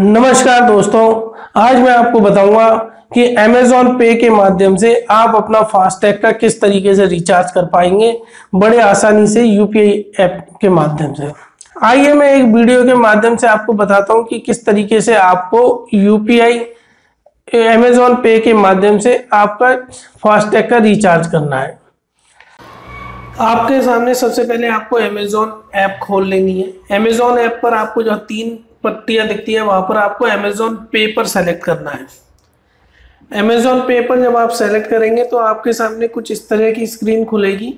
नमस्कार दोस्तों, आज मैं आपको बताऊंगा कि Amazon Pay के माध्यम से आप अपना फास्टैग का किस तरीके से रिचार्ज कर पाएंगे बड़े आसानी से UPI ऐप के माध्यम से। आइए मैं एक वीडियो के माध्यम से आपको बताता हूं कि किस तरीके से आपको UPI Amazon Pay के माध्यम से आपका फास्टैग का रिचार्ज करना है। आपके सामने सबसे पहले आपको Amazon ऐप खोल लेनी है। Amazon ऐप पर आपको जो 3 पट्टियां दिखती है वहां पर आपको Amazon Pay पर सेलेक्ट करना है। Amazon Pay पर जब आप सेलेक्ट करेंगे तो आपके सामने कुछ इस तरह की स्क्रीन खुलेगी।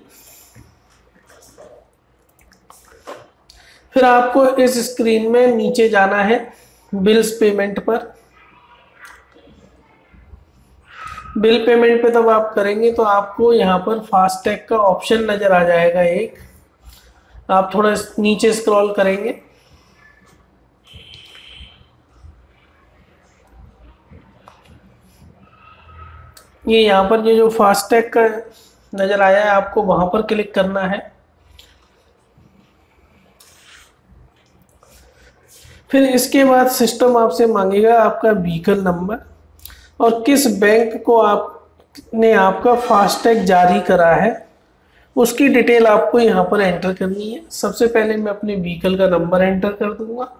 फिर आपको इस स्क्रीन में नीचे जाना है बिल्स पेमेंट पर। बिल पेमेंट पे जब आप करेंगे तो आपको यहाँ पर फास्टैग का ऑप्शन नजर आ जाएगा। एक आप थोड़ा नीचे स्क्रॉल करेंगे ये यहाँ पर ये जो फास्टैग का नज़र आया है आपको वहाँ पर क्लिक करना है। फिर इसके बाद सिस्टम आपसे मांगेगा आपका व्हीकल नंबर और किस बैंक को आपने आपका फास्टैग जारी करा है उसकी डिटेल आपको यहाँ पर एंटर करनी है। सबसे पहले मैं अपने व्हीकल का नंबर एंटर कर दूँगा।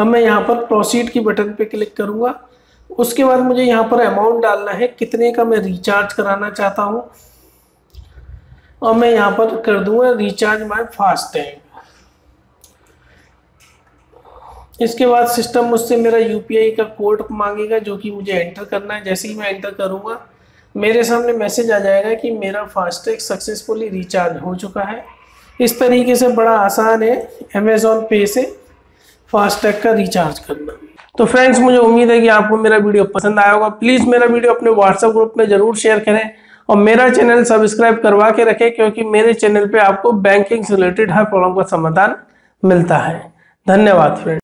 अब मैं यहाँ पर प्रोसीड की बटन पे क्लिक करूँगा। उसके बाद मुझे यहाँ पर अमाउंट डालना है, कितने का मैं रिचार्ज कराना चाहता हूँ, और मैं यहाँ पर कर दूँगा रिचार्ज माय फास्टैग। इसके बाद सिस्टम मुझसे मेरा यूपीआई का कोड मांगेगा जो कि मुझे एंटर करना है। जैसे ही मैं एंटर करूँगा मेरे सामने मैसेज आ जाएगा कि मेरा फास्टैग सक्सेसफुली रिचार्ज हो चुका है। इस तरीके से बड़ा आसान है Amazon Pay से फास्टैग का रिचार्ज करना। तो फ्रेंड्स, मुझे उम्मीद है कि आपको मेरा वीडियो पसंद आया होगा। प्लीज़ मेरा वीडियो अपने व्हाट्सएप ग्रुप में ज़रूर शेयर करें और मेरा चैनल सब्सक्राइब करवा के रखें, क्योंकि मेरे चैनल पे आपको बैंकिंग से रिलेटेड हर प्रॉब्लम का समाधान मिलता है। धन्यवाद फ्रेंड्स।